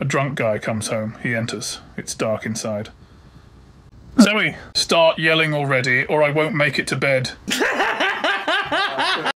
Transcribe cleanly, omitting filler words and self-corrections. A drunk guy comes home. He enters. It's dark inside. Zoe, start yelling already, or I won't make it to bed.